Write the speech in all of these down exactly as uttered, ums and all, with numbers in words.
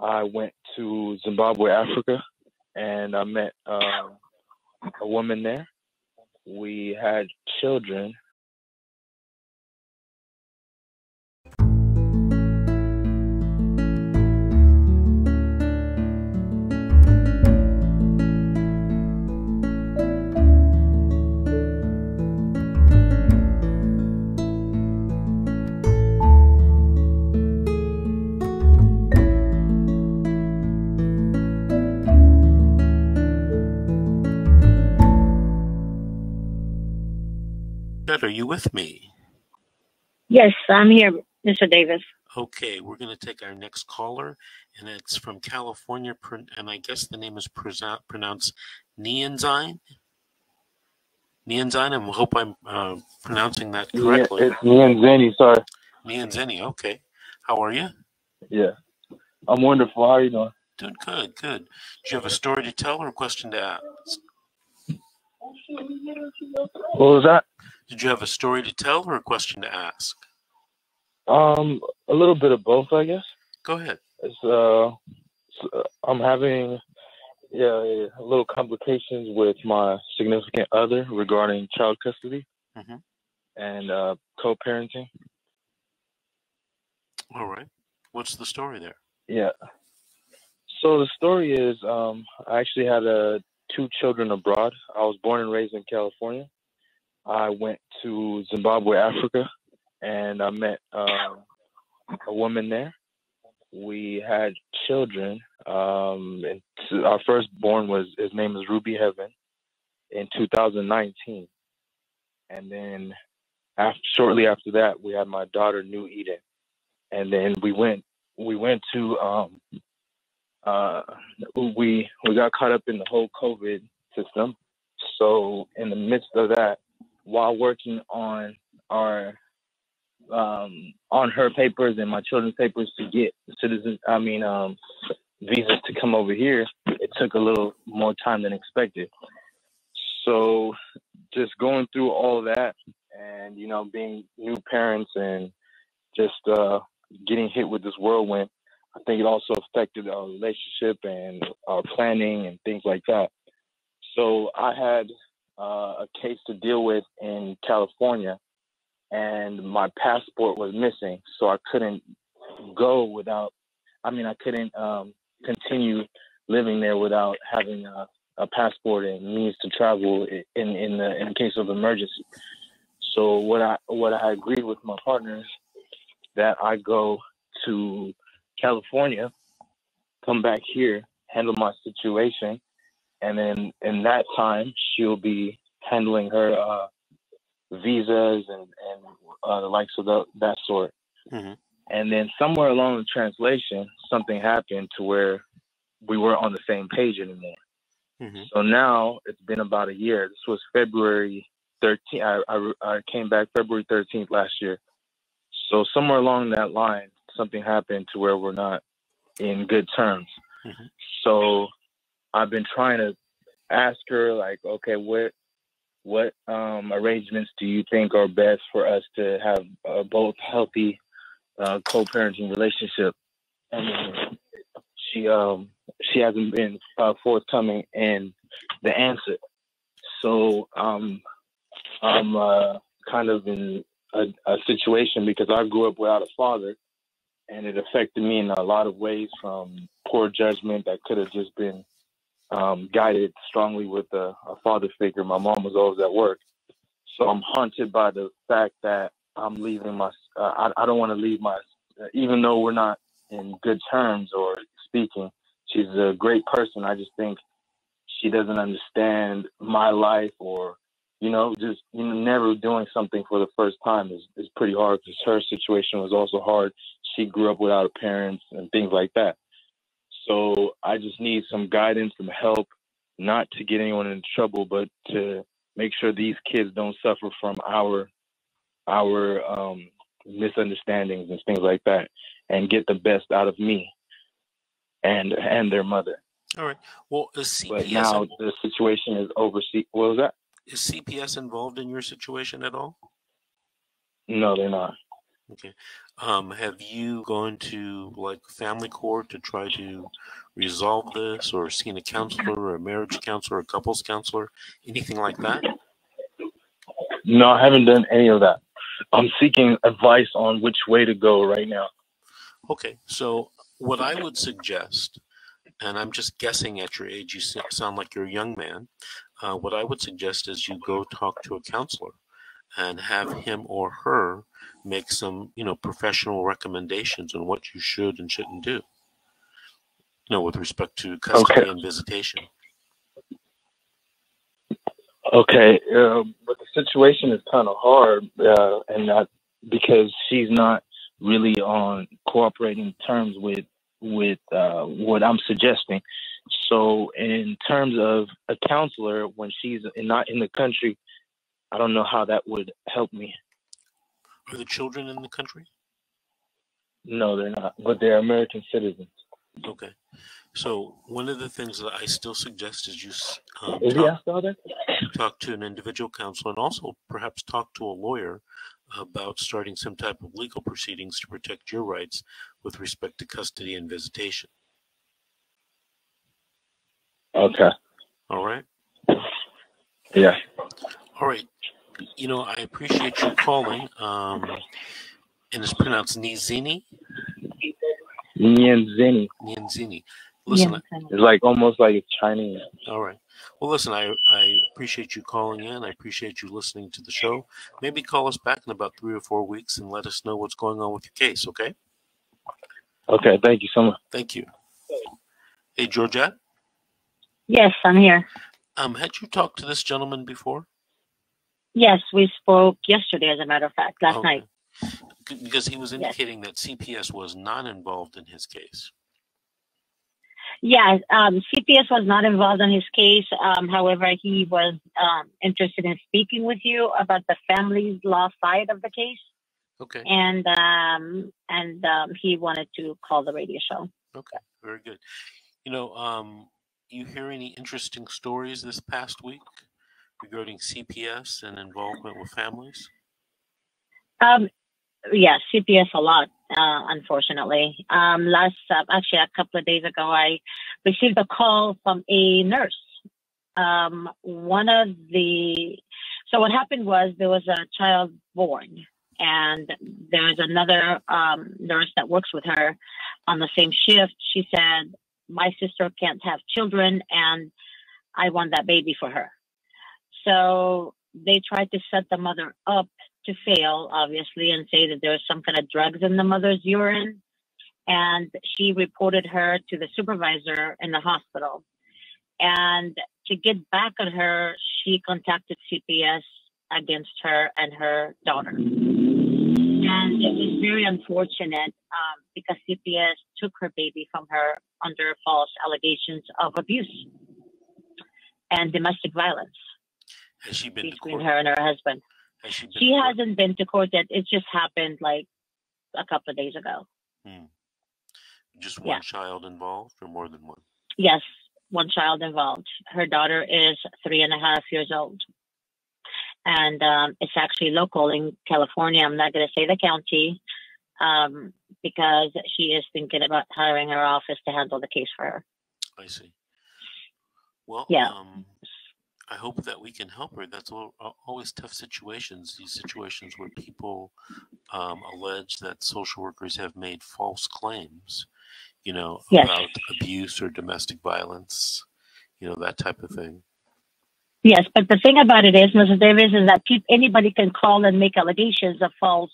I went to Zimbabwe, Africa, and I met uh, a woman there. We had children. Are you with me? Yes, I'm here, Mister Davis. Okay, we're going to take our next caller, and it's from California, and I guess the name is pronounced Nienzine. Nienzine, I hope I'm uh, pronouncing that correctly. Yeah, it's Nyanzini, sorry. Nyanzini, okay. How are you? Yeah, I'm wonderful. How are you doing? Doing good, good. Do you have a story to tell or a question to ask? What was that? Did you have a story to tell or a question to ask? Um, a little bit of both, I guess. Go ahead. It's, uh, it's, uh, I'm having yeah, yeah, a little complications with my significant other regarding child custody mm-hmm. and uh, co-parenting. All right. What's the story there? Yeah. So the story is um, I actually had a, two children abroad. I was born and raised in California. I went to Zimbabwe, Africa, and I met uh, a woman there. We had children. Um, and our firstborn was, his name is Ruby Heaven, in two thousand nineteen. And then after, shortly after that, we had my daughter, New Eden. And then we went, we went to, um, uh, we, we got caught up in the whole COVID system. So in the midst of that, while working on our um, on her papers and my children's papers to get citizens, I mean um, visas to come over here, it took a little more time than expected. So just going through all that, and you know, being new parents and just uh, getting hit with this whirlwind, I think it also affected our relationship and our planning and things like that. So I had Uh, a case to deal with in California, and my passport was missing, so I couldn't go without, I mean, I couldn't um, continue living there without having a, a passport and means to travel in in the in case of emergency. So what I what I agreed with my partners, that I go to California, come back here, handle my situation. And then in that time, she'll be handling her uh, visas and, and uh, the likes of the, that sort. Mm-hmm. And then somewhere along the translation, something happened to where we weren't on the same page anymore. Mm-hmm. So now it's been about a year. This was February thirteenth. I, I, I came back February thirteenth last year. So somewhere along that line, something happened to where we're not in good terms. Mm-hmm. So I've been trying to ask her, like, okay, what what um, arrangements do you think are best for us to have uh, both healthy uh, co-parenting relationship? And she um, she hasn't been uh, forthcoming in the answer. So um, I'm uh, kind of in a, a situation because I grew up without a father, and it affected me in a lot of ways, from poor judgment that could have just been Um, guided strongly with a, a father figure. My mom was always at work. So I'm haunted by the fact that I'm leaving my, uh, I, I don't want to leave my, uh, even though we're not in good terms or speaking, she's a great person. I just think she doesn't understand my life, or, you know, just you know, never doing something for the first time is, is pretty hard, because her situation was also hard. She grew up without parents and things like that. So I just need some guidance, some help, not to get anyone in trouble, but to make sure these kids don't suffer from our our um, misunderstandings and things like that, and get the best out of me and and their mother. All right. Well, is C P S, but now the situation is overseas. What was that? Is C P S involved in your situation at all? No, they're not. Okay. Um, have you gone to like family court to try to resolve this, or seen a counselor or a marriage counselor or a couples counselor, anything like that? No, I haven't done any of that. I'm seeking advice on which way to go right now. Okay. So what I would suggest, and I'm just guessing at your age, you sound like you're a young man. Uh, what I would suggest is you go talk to a counselor and have him or her make some, you know, professional recommendations on what you should and shouldn't do, you know, with respect to custody okay. and visitation. Okay, uh, but the situation is kind of hard, uh, and not because she's not really on cooperating terms with with uh, what I'm suggesting. So, in terms of a counselor, when she's not in the country, I don't know how that would help me. Are the children in the country? No, they're not, but they're American citizens. Okay. So one of the things that I still suggest is you um, talk, talk to an individual counselor, and also perhaps talk to a lawyer about starting some type of legal proceedings to protect your rights with respect to custody and visitation. Okay. All right. Yeah. All right. You know, I appreciate you calling. Um, and it's pronounced Nienzini. Nyanzini. Nyanzini. Listen, Nyanzini. I, it's like almost like it's Chinese. All right. Well, listen, I, I appreciate you calling in. I appreciate you listening to the show. Maybe call us back in about three or four weeks and let us know what's going on with your case, okay? Okay. Thank you so much. Thank you. Hey, Georgette? Yes, I'm here. Um, had you talked to this gentleman before? Yes, we spoke yesterday, as a matter of fact, last okay. night. Because he was indicating yes. that C P S was not involved in his case. Yeah, um, C P S was not involved in his case. Um, however, he was um, interested in speaking with you about the family law side of the case. Okay. And um, and um, he wanted to call the radio show. Okay, very good. You know, um, you hear any interesting stories this past week regarding C P S and involvement with families? Um. Yeah, C P S a lot, uh, unfortunately. Um, last, uh, actually, a couple of days ago, I received a call from a nurse. Um, one of the, so what happened was there was a child born, and there was another um, nurse that works with her on the same shift. She said, "My sister can't have children, and I want that baby for her." So they tried to set the mother up to fail, obviously, and say that there was some kind of drugs in the mother's urine. And she reported her to the supervisor in the hospital. And to get back at her, she contacted C P S against her and her daughter. And it was very unfortunate um, because C P S took her baby from her under false allegations of abuse and domestic violence. Has she been between her and her husband? Has she, she hasn't been to court yet. It just happened like a couple of days ago. Hmm. Just one yeah. child involved, or more than one? Yes, one child involved. Her daughter is three and a half years old. And um, it's actually local in California. I'm not going to say the county um, because she is thinking about hiring her office to handle the case for her. I see. Well, yeah. Um, I hope that we can help her. That's always tough situations, these situations where people um, allege that social workers have made false claims, you know, yes. about abuse or domestic violence, you know, that type of thing. Yes, but the thing about it is, Mister Davis, is that pe anybody can call and make allegations of false,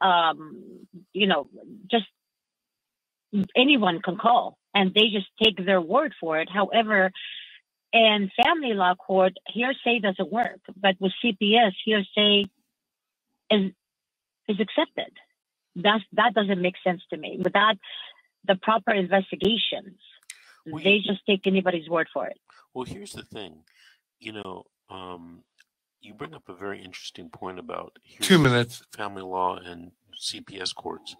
um, you know, just anyone can call, and they just take their word for it. However, and family law court, hearsay doesn't work. But with C P S, hearsay is is accepted. That's, that doesn't make sense to me. Without the proper investigations, well, they just take anybody's word for it. Well, here's the thing. You know, um, you bring up a very interesting point about hearsay, two minutes. family law and C P S courts.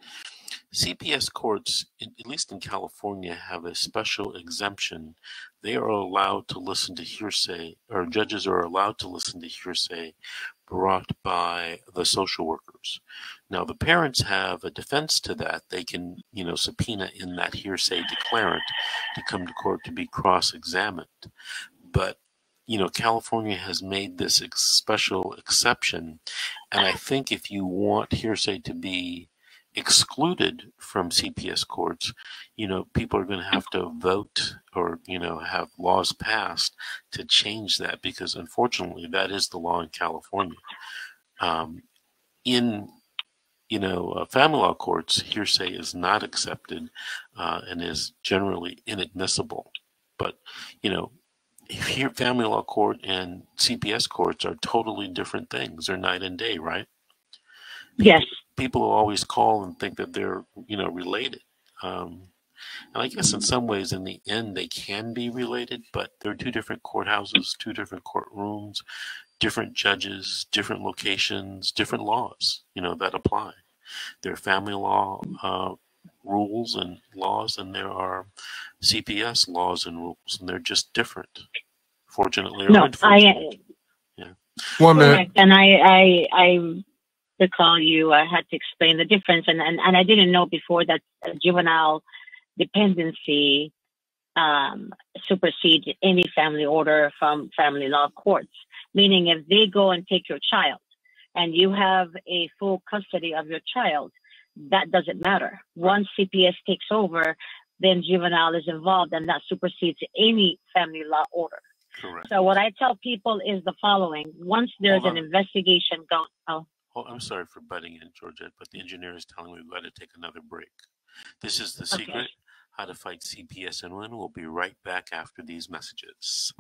C P S courts, at least in California, have a special exemption. They are allowed to listen to hearsay, or judges are allowed to listen to hearsay brought by the social workers. Now, the parents have a defense to that. They can, you know, subpoena in that hearsay declarant to come to court to be cross-examined. But, you know, California has made this ex- special exception. And I think if you want hearsay to be excluded from C P S courts, you know, people are going to have to vote or, you know, have laws passed to change that, because unfortunately that is the law in California. Um, in, you know, uh, family law courts, hearsay is not accepted uh, and is generally inadmissible. But, you know, here family law court and C P S courts are totally different things. They're night and day, right? Yes. People always call and think that they're, you know, related. Um, and I guess in some ways, in the end, they can be related, but they're two different courthouses, two different courtrooms, different judges, different locations, different laws, you know, that apply. There are family law uh, rules and laws, and there are C P S laws and rules, and they're just different, fortunately or no, unfortunately. I, yeah. One minute. And I, I, I... to call you, I had to explain the difference, and and, and I didn't know before that juvenile dependency um, supersedes any family order from family law courts. Meaning, if they go and take your child, and you have a full custody of your child, that doesn't matter. Once C P S takes over, then juvenile is involved, and that supersedes any family law order. Correct. So what I tell people is the following: once there's an investigation going, oh. Oh, I'm sorry for butting in, Georgette, but the engineer is telling me we've got to take another break. This is The Secret, How to Fight C P S and Win. We'll be right back after these messages.